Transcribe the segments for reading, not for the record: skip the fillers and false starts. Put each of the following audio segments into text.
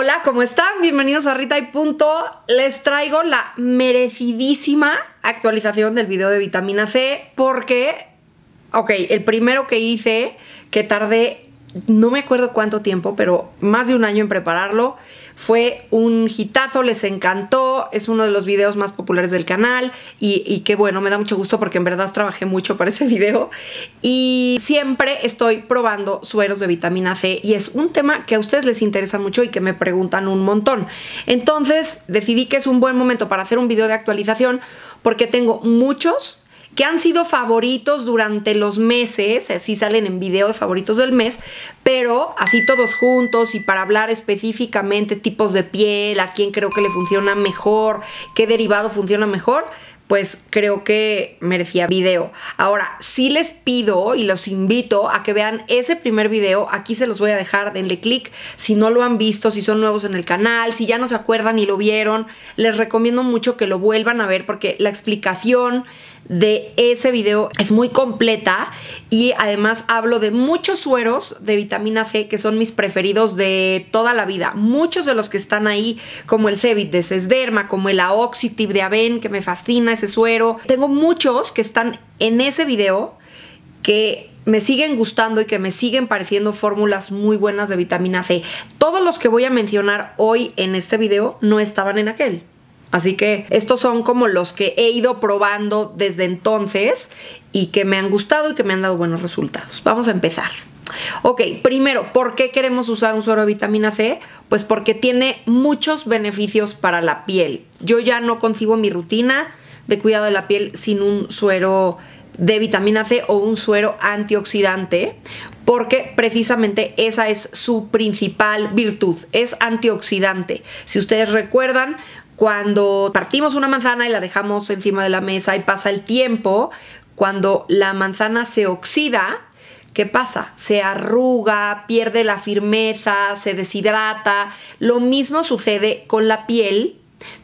Hola, ¿cómo están? Bienvenidos a Rita y punto. Les traigo la merecidísima actualización del video de vitamina C porque, ok, el primero que hice, que tardé no me acuerdo cuánto tiempo, pero más de un año en prepararlo, fue un hitazo, les encantó, es uno de los videos más populares del canal y que bueno, me da mucho gusto porque en verdad trabajé mucho para ese video y siempre estoy probando sueros de vitamina C y es un tema que a ustedes les interesa mucho y que me preguntan un montón. Entonces decidí que es un buen momento para hacer un video de actualización porque tengo muchos que han sido favoritos durante los meses, así salen en video de favoritos del mes, pero así todos juntos y para hablar específicamente tipos de piel, a quién creo que le funciona mejor, qué derivado funciona mejor, pues creo que merecía video. Ahora, sí les pido y los invito a que vean ese primer video, aquí se los voy a dejar, denle clic, si no lo han visto, si son nuevos en el canal, si ya no se acuerdan y lo vieron, les recomiendo mucho que lo vuelvan a ver porque la explicación de ese video es muy completa y además hablo de muchos sueros de vitamina C que son mis preferidos de toda la vida, muchos de los que están ahí, como el C-Vit de Sesderma, como el Aoxitive de Avène, que me fascina ese suero. Tengo muchos que están en ese video que me siguen gustando y que me siguen pareciendo fórmulas muy buenas de vitamina C. Todos los que voy a mencionar hoy en este video no estaban en aquel. Así que estos son como los que he ido probando desde entonces y que me han gustado y que me han dado buenos resultados. Vamos a empezar. Ok, primero, ¿por qué queremos usar un suero de vitamina C? Pues porque tiene muchos beneficios para la piel. Yo ya no concibo mi rutina de cuidado de la piel sin un suero de vitamina C o un suero antioxidante, porque precisamente esa es su principal virtud, es antioxidante. Si ustedes recuerdan, cuando partimos una manzana y la dejamos encima de la mesa y pasa el tiempo, cuando la manzana se oxida, ¿qué pasa? Se arruga, pierde la firmeza, se deshidrata. Lo mismo sucede con la piel,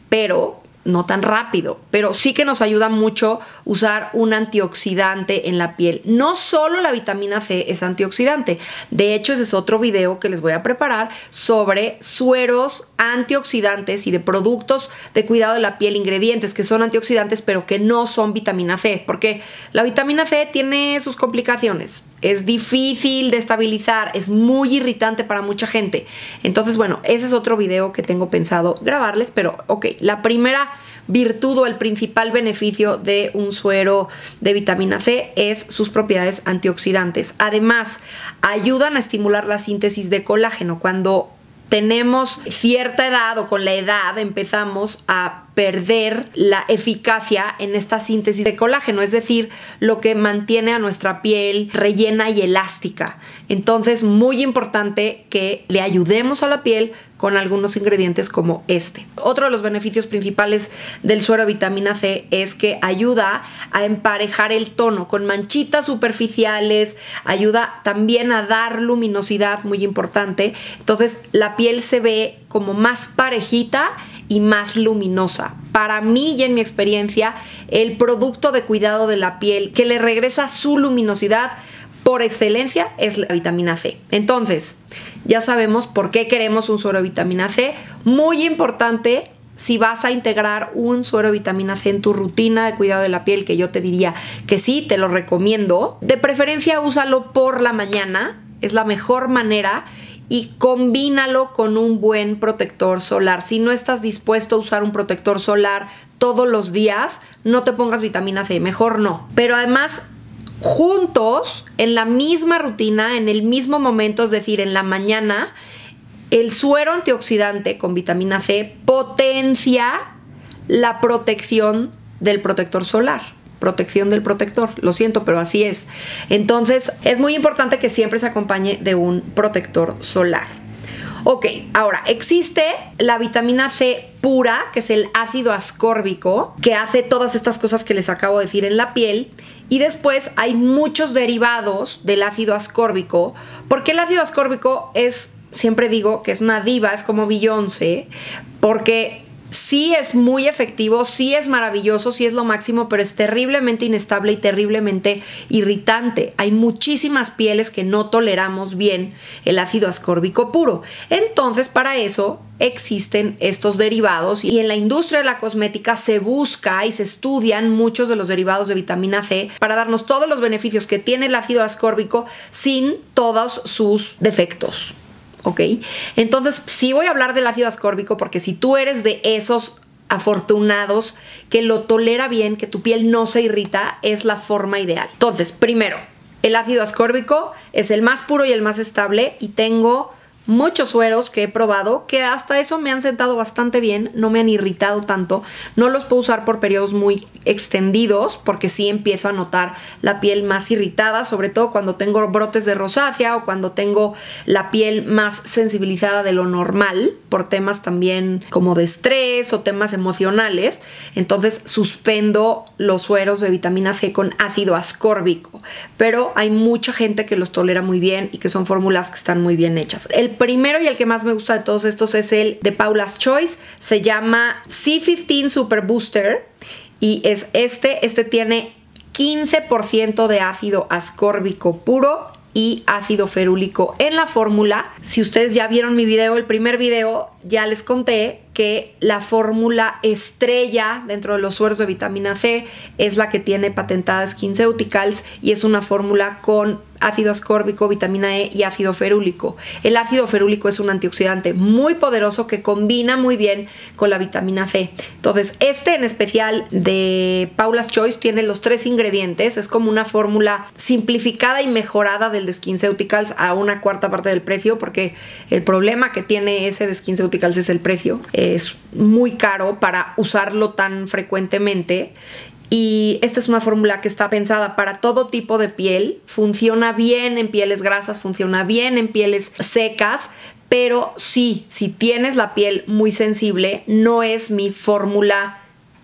pero no tan rápido, pero sí que nos ayuda mucho usar un antioxidante en la piel. No solo la vitamina C es antioxidante, de hecho ese es otro video que les voy a preparar sobre sueros antioxidantes y de productos de cuidado de la piel, ingredientes que son antioxidantes pero que no son vitamina C, porque la vitamina C tiene sus complicaciones, es difícil de estabilizar, es muy irritante para mucha gente. Entonces, bueno, ese es otro video que tengo pensado grabarles, pero ok, la primera virtud o el principal beneficio de un suero de vitamina C es sus propiedades antioxidantes. Además, ayudan a estimular la síntesis de colágeno. Cuando tenemos cierta edad o con la edad empezamos a perder la eficacia en esta síntesis de colágeno, es decir, lo que mantiene a nuestra piel rellena y elástica. Entonces, muy importante que le ayudemos a la piel con algunos ingredientes como este. Otro de los beneficios principales del suero de vitamina C es que ayuda a emparejar el tono con manchitas superficiales, ayuda también a dar luminosidad, muy importante. Entonces, la piel se ve como más parejita y más luminosa. Para mí y en mi experiencia, el producto de cuidado de la piel que le regresa su luminosidad por excelencia es la vitamina C. Entonces, ya sabemos por qué queremos un suero de vitamina C. Muy importante, si vas a integrar un suero de vitamina C en tu rutina de cuidado de la piel, que yo te diría que sí, te lo recomiendo. De preferencia, úsalo por la mañana, es la mejor manera, y combínalo con un buen protector solar. Si no estás dispuesto a usar un protector solar todos los días, no te pongas vitamina C, mejor no. Pero además, juntos, en la misma rutina, en el mismo momento, es decir, en la mañana, el suero antioxidante con vitamina C potencia la protección del protector solar. Protección del protector, lo siento, pero así es. Entonces, es muy importante que siempre se acompañe de un protector solar. Ok, ahora, existe la vitamina C pura, que es el ácido ascórbico, que hace todas estas cosas que les acabo de decir en la piel. Y después hay muchos derivados del ácido ascórbico, porque el ácido ascórbico es, siempre digo que es una diva, es como Beyoncé, porque sí es muy efectivo, sí es maravilloso, sí es lo máximo, pero es terriblemente inestable y terriblemente irritante. Hay muchísimas pieles que no toleramos bien el ácido ascórbico puro. Entonces, para eso existen estos derivados, y en la industria de la cosmética se busca y se estudian muchos de los derivados de vitamina C para darnos todos los beneficios que tiene el ácido ascórbico sin todos sus defectos. ¿Ok? Entonces, sí voy a hablar del ácido ascórbico, porque si tú eres de esos afortunados que lo tolera bien, que tu piel no se irrita, es la forma ideal. Entonces, primero, el ácido ascórbico es el más puro y el más estable, y tengo muchos sueros que he probado que hasta eso me han sentado bastante bien, no me han irritado tanto. No los puedo usar por periodos muy extendidos porque sí empiezo a notar la piel más irritada, sobre todo cuando tengo brotes de rosácea o cuando tengo la piel más sensibilizada de lo normal por temas también como de estrés o temas emocionales. Entonces suspendo los sueros de vitamina C con ácido ascórbico, pero hay mucha gente que los tolera muy bien y que son fórmulas que están muy bien hechas. El primero y el que más me gusta de todos estos es el de Paula's Choice. Se llama C15 Super Booster y es este tiene 15% de ácido ascórbico puro y ácido ferúlico en la fórmula. Si ustedes ya vieron mi video, el primer video, ya les conté que la fórmula estrella dentro de los sueros de vitamina C es la que tiene patentadas SkinCeuticals, y es una fórmula con ácido ascórbico, vitamina E y ácido ferúlico. El ácido ferúlico es un antioxidante muy poderoso que combina muy bien con la vitamina C. Entonces, este en especial de Paula's Choice tiene los 3 ingredientes. Es como una fórmula simplificada y mejorada del de SkinCeuticals a una cuarta parte del precio, porque el problema que tiene ese de SkinCeuticals es el precio. Es muy caro para usarlo tan frecuentemente, y esta es una fórmula que está pensada para todo tipo de piel. Funciona bien en pieles grasas, funciona bien en pieles secas, pero sí, si tienes la piel muy sensible, no es mi fórmula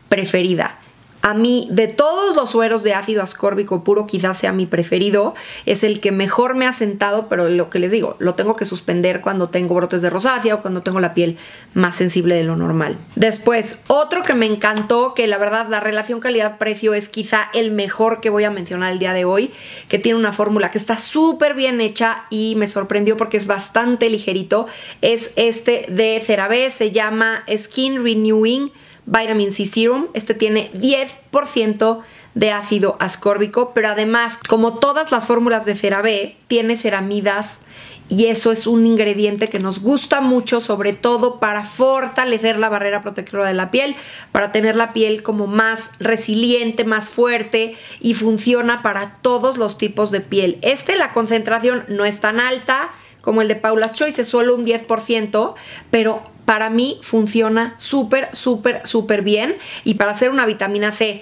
preferida. A mí, de todos los sueros de ácido ascórbico puro, quizás sea mi preferido, es el que mejor me ha sentado, pero lo que les digo, lo tengo que suspender cuando tengo brotes de rosácea o cuando tengo la piel más sensible de lo normal. Después, otro que me encantó, que la verdad la relación calidad-precio es quizá el mejor que voy a mencionar el día de hoy, que tiene una fórmula que está súper bien hecha y me sorprendió porque es bastante ligerito, es este de CeraVe, se llama Skin Renewing Vitamin C Serum. Este tiene 10% de ácido ascórbico, pero además, como todas las fórmulas de CeraVe, tiene ceramidas, y eso es un ingrediente que nos gusta mucho, sobre todo para fortalecer la barrera protectora de la piel, para tener la piel como más resiliente, más fuerte, y funciona para todos los tipos de piel. La concentración no es tan alta como el de Paula's Choice, es solo un 10%, pero para mí funciona súper bien, y para hacer una vitamina C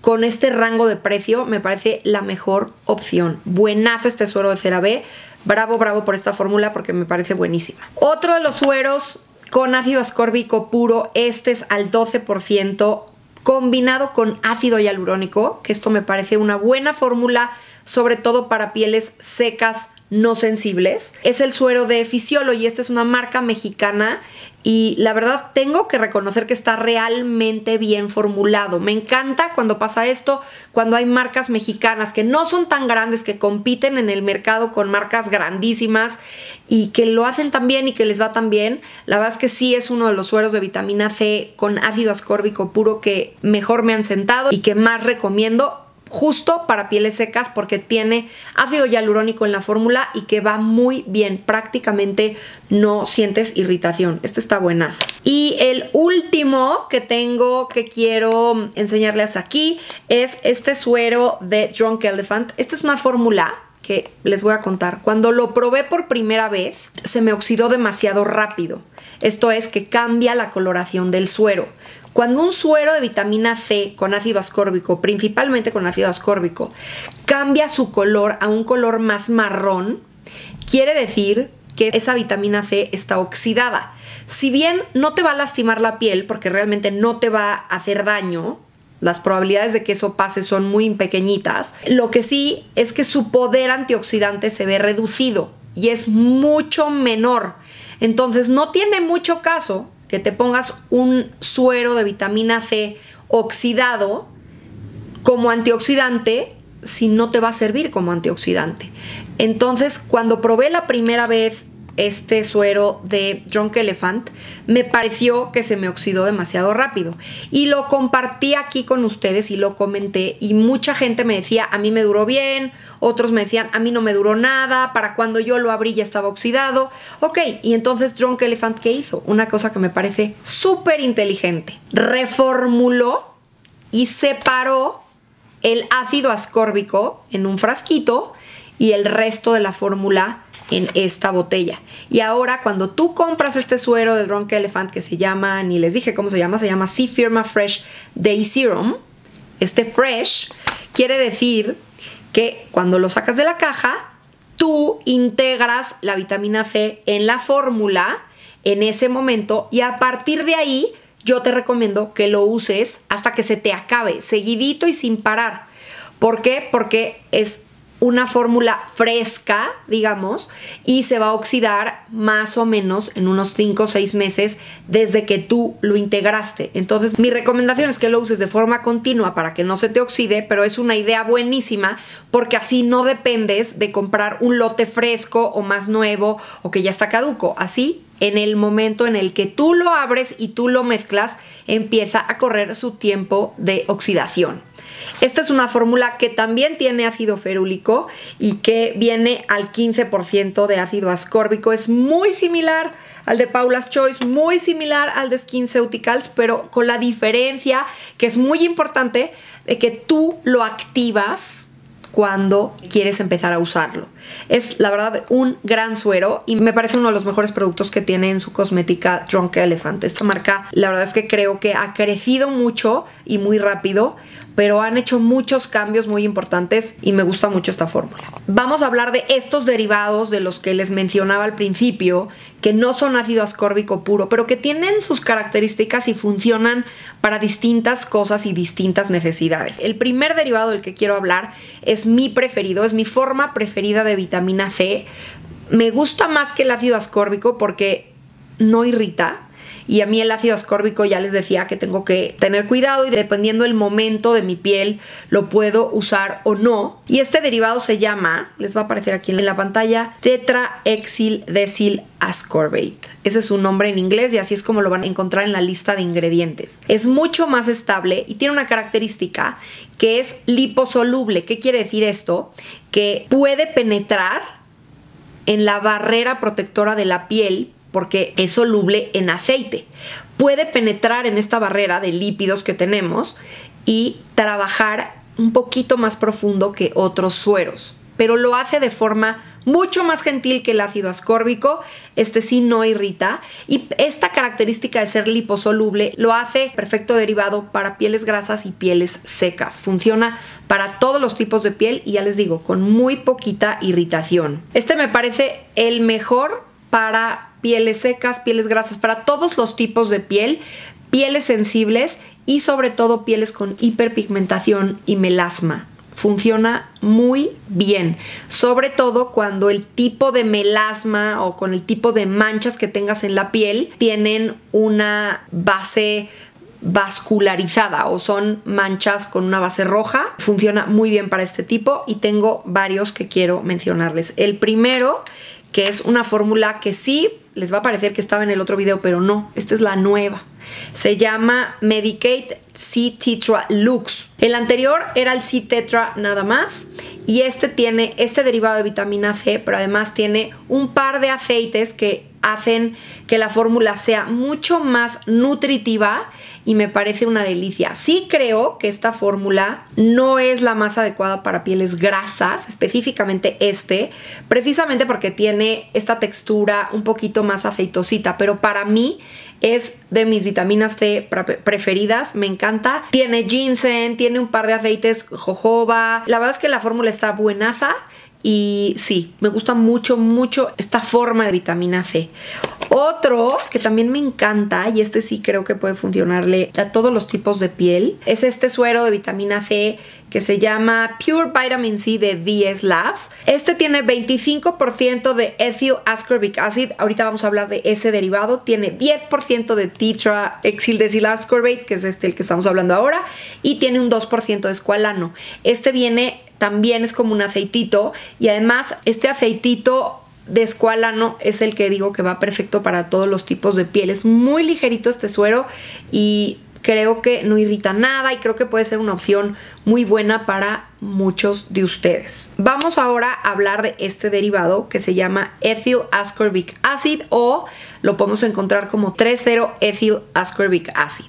con este rango de precio me parece la mejor opción. Buenazo este suero de CeraVe. Bravo por esta fórmula porque me parece buenísima. Otro de los sueros con ácido ascórbico puro, este es al 12% combinado con ácido hialurónico, que esto me parece una buena fórmula, sobre todo para pieles secas no sensibles. Es el suero de Physiology, esta es una marca mexicana, y la verdad tengo que reconocer que está realmente bien formulado. Me encanta cuando pasa esto, cuando hay marcas mexicanas que no son tan grandes, que compiten en el mercado con marcas grandísimas y que lo hacen tan bien y que les va tan bien. La verdad es que sí es uno de los sueros de vitamina C con ácido ascórbico puro que mejor me han sentado y que más recomiendo, justo para pieles secas, porque tiene ácido hialurónico en la fórmula y que va muy bien, prácticamente no sientes irritación. Este está buenazo. Y el último que tengo, que quiero enseñarles aquí, es este suero de Drunk Elephant. Esta es una fórmula que les voy a contar. Cuando lo probé por primera vez, se me oxidó demasiado rápido. Esto es que cambia la coloración del suero. Cuando un suero de vitamina C con ácido ascórbico, principalmente con ácido ascórbico, cambia su color a un color más marrón, quiere decir que esa vitamina C está oxidada. Si bien no te va a lastimar la piel, porque realmente no te va a hacer daño, las probabilidades de que eso pase son muy pequeñitas, lo que sí es que su poder antioxidante se ve reducido y es mucho menor. Entonces no tiene mucho caso que te pongas un suero de vitamina C oxidado como antioxidante, si no te va a servir como antioxidante. Entonces, cuando probé la primera vez este suero de Drunk Elephant, me pareció que se me oxidó demasiado rápido. Y lo compartí aquí con ustedes y lo comenté. Y mucha gente me decía, a mí me duró bien. Otros me decían, a mí no me duró nada. Para cuando yo lo abrí ya estaba oxidado. Ok, y entonces Drunk Elephant, ¿qué hizo? Una cosa que me parece súper inteligente. Reformuló y separó el ácido ascórbico en un frasquito y el resto de la fórmula en esta botella. Y ahora cuando tú compras este suero de Drunk Elephant, que se llama, ni les dije cómo se llama C-Firma Fresh Day Serum, este Fresh quiere decir que cuando lo sacas de la caja, tú integras la vitamina C en la fórmula en ese momento, y a partir de ahí yo te recomiendo que lo uses hasta que se te acabe, seguidito y sin parar. ¿Por qué? Porque es una fórmula fresca, digamos, y se va a oxidar más o menos en unos 5 o 6 meses desde que tú lo integraste. Entonces, mi recomendación es que lo uses de forma continua para que no se te oxide, pero es una idea buenísima porque así no dependes de comprar un lote fresco o más nuevo o que ya está caduco. Así, en el momento en el que tú lo abres y tú lo mezclas, empieza a correr su tiempo de oxidación. Esta es una fórmula que también tiene ácido ferúlico y que viene al 15% de ácido ascórbico. Es muy similar al de Paula's Choice, muy similar al de SkinCeuticals, pero con la diferencia que es muy importante de que tú lo activas cuando quieres empezar a usarlo. Es la verdad un gran suero y me parece uno de los mejores productos que tiene en su cosmética Drunk Elephant. Esta marca, la verdad es que creo que ha crecido mucho y muy rápido, pero han hecho muchos cambios muy importantes y me gusta mucho esta fórmula. Vamos a hablar de estos derivados de los que les mencionaba al principio, que no son ácido ascórbico puro, pero que tienen sus características y funcionan para distintas cosas y distintas necesidades. El primer derivado del que quiero hablar es mi preferido, es mi forma preferida de vitamina C. Me gusta más que el ácido ascórbico porque no irrita. Y a mí el ácido ascórbico ya les decía que tengo que tener cuidado y dependiendo del momento de mi piel lo puedo usar o no. Y este derivado se llama, les va a aparecer aquí en la pantalla, Tetra Exil Decil Ascorbate. Ese es su nombre en inglés y así es como lo van a encontrar en la lista de ingredientes. Es mucho más estable y tiene una característica que es liposoluble. ¿Qué quiere decir esto? Que puede penetrar en la barrera protectora de la piel porque es soluble en aceite. Puede penetrar en esta barrera de lípidos que tenemos y trabajar un poquito más profundo que otros sueros, pero lo hace de forma mucho más gentil que el ácido ascórbico. Este sí no irrita y esta característica de ser liposoluble lo hace perfecto derivado para pieles grasas y pieles secas. Funciona para todos los tipos de piel y ya les digo, con muy poquita irritación. Este me parece el mejor para pieles secas, pieles grasas, para todos los tipos de piel, pieles sensibles y sobre todo pieles con hiperpigmentación y melasma. Funciona muy bien, sobre todo cuando el tipo de melasma o con el tipo de manchas que tengas en la piel tienen una base vascularizada o son manchas con una base roja. Funciona muy bien para este tipo y tengo varios que quiero mencionarles. El primero, que es una fórmula que sí les va a parecer que estaba en el otro video, pero no, esta es la nueva. Se llama Medik8 C-Tetra Luxe. El anterior era el C-Tetra nada más y este tiene este derivado de vitamina C, pero además tiene un par de aceites que hacen que la fórmula sea mucho más nutritiva y me parece una delicia. Sí creo que esta fórmula no es la más adecuada para pieles grasas, específicamente este, precisamente porque tiene esta textura un poquito más aceitosita, pero para mí es de mis vitaminas C preferidas, me encanta. Tiene ginseng, tiene un par de aceites jojoba. La verdad es que la fórmula está buenaza y sí, me gusta mucho, mucho esta forma de vitamina C. Otro que también me encanta, y este sí creo que puede funcionarle a todos los tipos de piel, es este suero de vitamina C que se llama Pure Vitamin C de DS Labs. Este tiene 25% de Ethyl Ascorbic Acid, ahorita vamos a hablar de ese derivado, tiene 10% de Tetra Exil Decil Ascorbate, que es este el que estamos hablando ahora, y tiene un 2% de esqualano. Este viene, también es como un aceitito, y además este aceitito de esqualano es el que digo que va perfecto para todos los tipos de piel. Es muy ligerito este suero y creo que no irrita nada y creo que puede ser una opción muy buena para muchos de ustedes. Vamos ahora a hablar de este derivado que se llama Ethyl Ascorbic Acid, o lo podemos encontrar como 3,0 Ethyl Ascorbic Acid.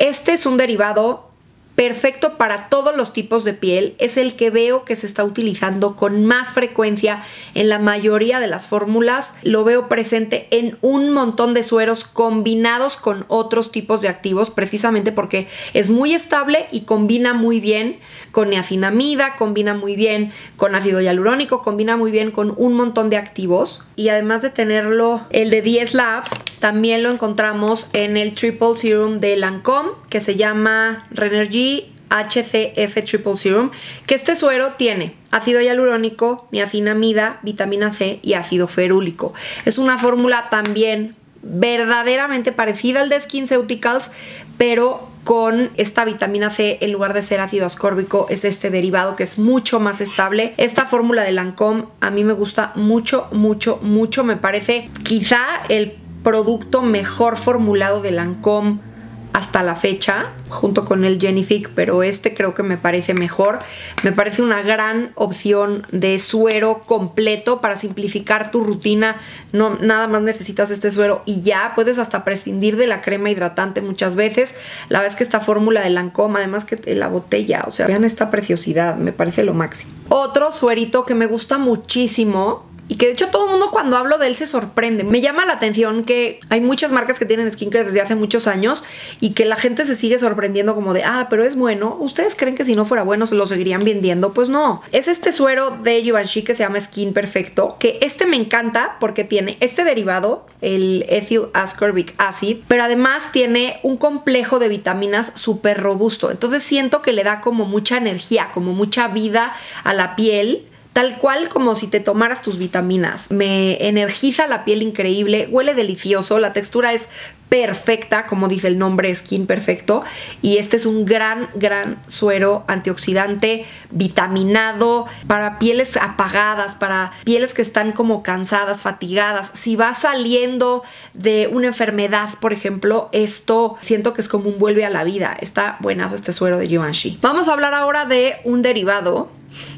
Este es un derivado perfecto para todos los tipos de piel, es el que veo que se está utilizando con más frecuencia en la mayoría de las fórmulas. Lo veo presente en un montón de sueros combinados con otros tipos de activos, precisamente porque es muy estable y combina muy bien con niacinamida, combina muy bien con ácido hialurónico, combina muy bien con un montón de activos. Y además de tenerlo, el de DS Labs, también lo encontramos en el Triple Serum de Lancôme, que se llama Rénergie HCF Triple Serum, que este suero tiene ácido hialurónico, niacinamida, vitamina C y ácido ferúlico. Es una fórmula también verdaderamente parecida al de SkinCeuticals, pero con esta vitamina C, en lugar de ser ácido ascórbico, es este derivado que es mucho más estable. Esta fórmula de Lancôme a mí me gusta mucho, mucho, mucho. Me parece quizá el producto mejor formulado de Lancôme hasta la fecha, junto con el Genifique, pero este creo que me parece mejor. Me parece una gran opción de suero completo para simplificar tu rutina. No, nada más necesitas este suero y ya puedes hasta prescindir de la crema hidratante muchas veces. La verdad es que esta fórmula de Lancôme, además que la botella, o sea, vean esta preciosidad, me parece lo máximo. Otro suerito que me gusta muchísimo y que de hecho todo el mundo cuando hablo de él se sorprende. Me llama la atención que hay muchas marcas que tienen skincare desde hace muchos años y que la gente se sigue sorprendiendo como de, ah, pero es bueno. ¿Ustedes creen que si no fuera bueno se lo seguirían vendiendo? Pues no. Es este suero de Givenchy que se llama Skin Perfecto, que este me encanta porque tiene este derivado, el Ethyl Ascorbic Acid, pero además tiene un complejo de vitaminas súper robusto. Entonces siento que le da como mucha energía, como mucha vida a la piel, tal cual como si te tomaras tus vitaminas. Me energiza la piel increíble, huele delicioso, la textura es perfecta, como dice el nombre, Skin Perfecto. Y este es un gran, gran suero antioxidante, vitaminado, para pieles apagadas, para pieles que están como cansadas, fatigadas. Si vas saliendo de una enfermedad, por ejemplo, esto siento que es como un vuelve a la vida. Está buenazo este suero de Givenchy. Vamos a hablar ahora de un derivado,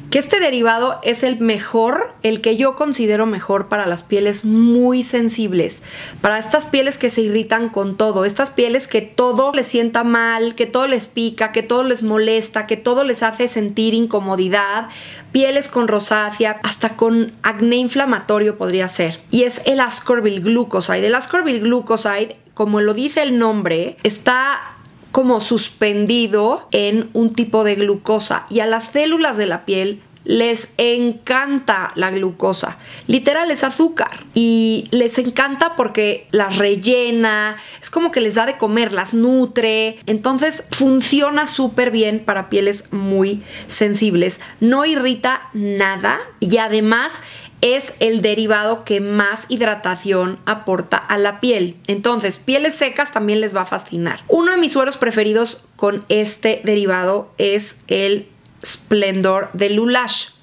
que este derivado es el mejor, el que yo considero mejor para las pieles muy sensibles, para estas pieles que se irritan con todo, estas pieles que todo les sienta mal, que todo les pica, que todo les molesta, que todo les hace sentir incomodidad, pieles con rosácea, hasta con acné inflamatorio podría ser. Y es el Ascorbil Glucoside. El Ascorbil Glucoside, como lo dice el nombre, está como suspendido en un tipo de glucosa, y a las células de la piel les encanta la glucosa, literal es azúcar, y les encanta porque las rellena, es como que les da de comer, las nutre. Entonces funciona súper bien para pieles muy sensibles, no irrita nada y además es el derivado que más hidratación aporta a la piel. Entonces, pieles secas también les va a fascinar. Uno de mis sueros preferidos con este derivado es el Splendor de Lullage.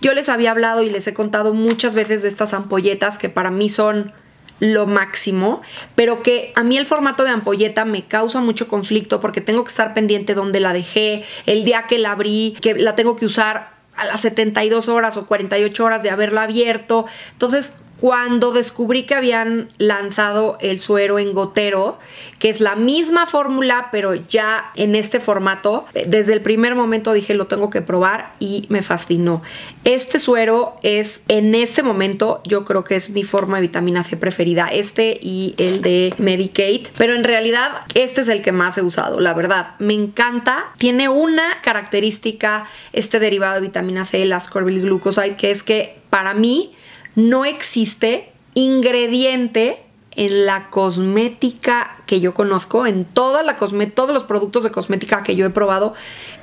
Yo les había hablado y les he contado muchas veces de estas ampolletas que para mí son lo máximo, pero que a mí el formato de ampolleta me causa mucho conflicto porque tengo que estar pendiente dónde la dejé, el día que la abrí, que la tengo que usar a las 72 horas o 48 horas de haberla abierto. Entonces, cuando descubrí que habían lanzado el suero en gotero, que es la misma fórmula pero ya en este formato, desde el primer momento dije, lo tengo que probar, y me fascinó. Este suero es, en este momento, yo creo que es mi forma de vitamina C preferida, este y el de Medik8, pero en realidad este es el que más he usado, la verdad. Me encanta. Tiene una característica, este derivado de vitamina C, el Ascorbil Glucoside, que es que para mí no existe ingrediente en la cosmética que yo conozco, en toda la todos los productos de cosmética que yo he probado,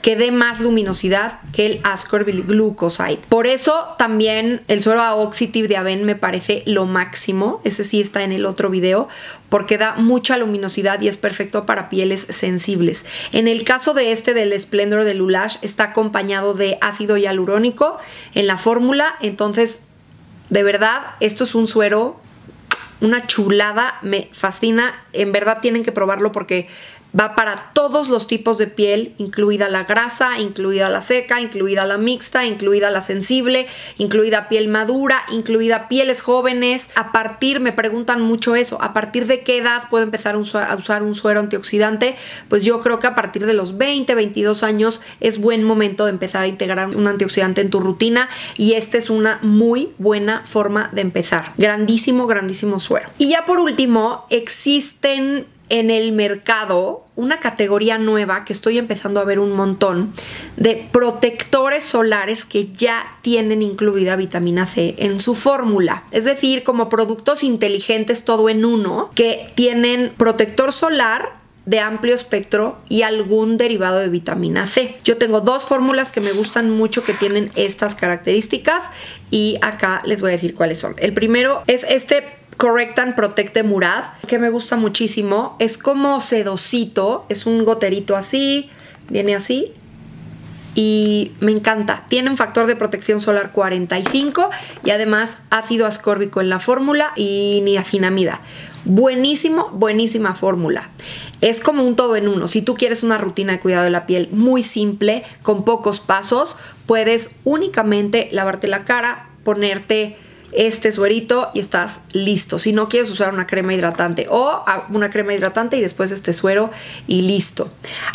que dé más luminosidad que el Ascorbil Glucoside. Por eso también el suero Aoxitive de Avène me parece lo máximo. Ese sí está en el otro video, porque da mucha luminosidad y es perfecto para pieles sensibles. En el caso de este del Splendor de Lullage, está acompañado de ácido hialurónico en la fórmula. Entonces, de verdad, esto es un suero, una chulada, me fascina. En verdad tienen que probarlo porque va para todos los tipos de piel, incluida la grasa, incluida la seca, incluida la mixta, incluida la sensible, incluida piel madura, incluida pieles jóvenes. A partir, me preguntan mucho eso, ¿a partir de qué edad puedo empezar a usar un suero antioxidante? Pues yo creo que a partir de los 20, 22 años es buen momento de empezar a integrar un antioxidante en tu rutina, y esta es una muy buena forma de empezar. Grandísimo, grandísimo suero. Y ya por último, existen en el mercado una categoría nueva que estoy empezando a ver un montón de protectores solares que ya tienen incluida vitamina C en su fórmula. Es decir, como productos inteligentes todo en uno que tienen protector solar de amplio espectro y algún derivado de vitamina C. Yo tengo dos fórmulas que me gustan mucho que tienen estas características y acá les voy a decir cuáles son. El primero es este Correct and Protect de Murad, que me gusta muchísimo. Es como sedosito, es un goterito así, viene así y me encanta. Tiene un factor de protección solar 45 y además ácido ascórbico en la fórmula y niacinamida. Buenísimo, buenísima fórmula. Es como un todo en uno. Si tú quieres una rutina de cuidado de la piel muy simple, con pocos pasos, puedes únicamente lavarte la cara, ponerte este suerito y estás listo. Si no quieres usar una crema hidratante, o una crema hidratante y después este suero y listo.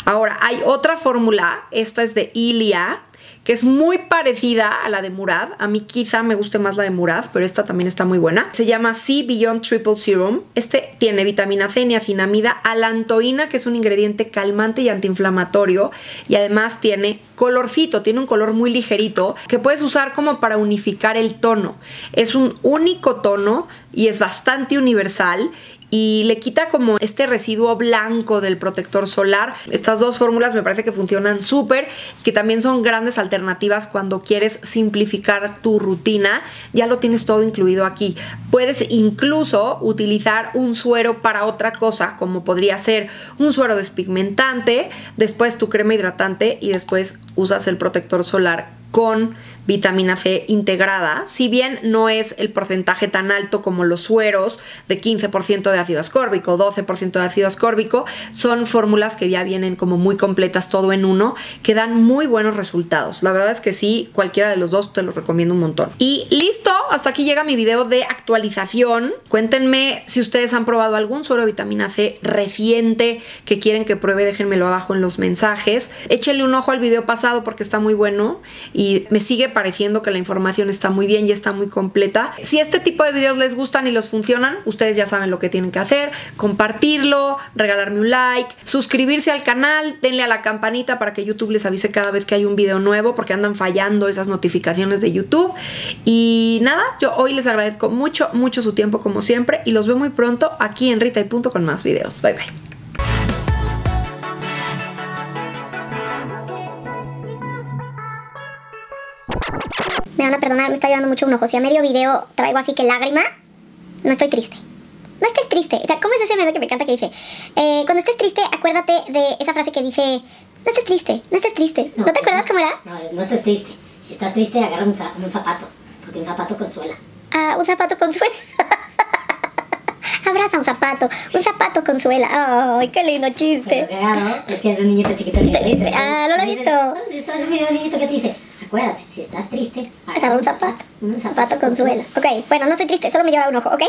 Ahora, hay otra fórmula, esta es de Ilia, que es muy parecida a la de Murad. A mí quizá me guste más la de Murad, pero esta también está muy buena. Se llama C-Beyond Triple Serum. Este tiene vitamina C, niacinamida, alantoína, que es un ingrediente calmante y antiinflamatorio. Y además tiene colorcito, tiene un color muy ligerito que puedes usar como para unificar el tono. Es un único tono y es bastante universal, y le quita como este residuo blanco del protector solar. Estas dos fórmulas me parece que funcionan súper y que también son grandes alternativas cuando quieres simplificar tu rutina. Ya lo tienes todo incluido aquí. Puedes incluso utilizar un suero para otra cosa, como podría ser un suero despigmentante, después tu crema hidratante y después usas el protector solar con vitamina C integrada. Si bien no es el porcentaje tan alto como los sueros de 15% de ácido ascórbico, 12% de ácido ascórbico, son fórmulas que ya vienen como muy completas, todo en uno, que dan muy buenos resultados. La verdad es que sí, cualquiera de los dos te los recomiendo un montón. Y listo, hasta aquí llega mi video de actualización. Cuéntenme si ustedes han probado algún suero de vitamina C reciente que quieren que pruebe, déjenmelo abajo en los mensajes. Échenle un ojo al video pasado porque está muy bueno y me sigue pareciendo que la información está muy bien y está muy completa. Si este tipo de videos les gustan y los funcionan, ustedes ya saben lo que tienen que hacer: compartirlo, regalarme un like, suscribirse al canal, denle a la campanita para que YouTube les avise cada vez que hay un video nuevo, porque andan fallando esas notificaciones de YouTube. Y nada, yo hoy les agradezco mucho, mucho su tiempo como siempre y los veo muy pronto aquí en Rita y punto con más videos. Bye, bye. Me van a perdonar, me está llorando mucho un ojo. Si a medio video traigo así que lágrima, no estoy triste. No estés triste. O sea, ¿cómo es ese meme que me encanta que dice? Cuando estés triste, acuérdate de esa frase que dice: no estés triste, no estés triste. ¿No te acuerdas cómo era? No estés triste. Si estás triste, agarra un zapato, porque un zapato consuela. Ah, un zapato consuela. Abraza un zapato consuela. ¡Ay, qué lindo chiste! Pero claro, es que es un niñito chiquito que te dice. Ah, no lo he visto. Es un video de niñito que te dice: acuérdate, si estás triste, agarra un zapato consuela. Ok, bueno, no estoy triste, solo me llora un ojo, ¿ok?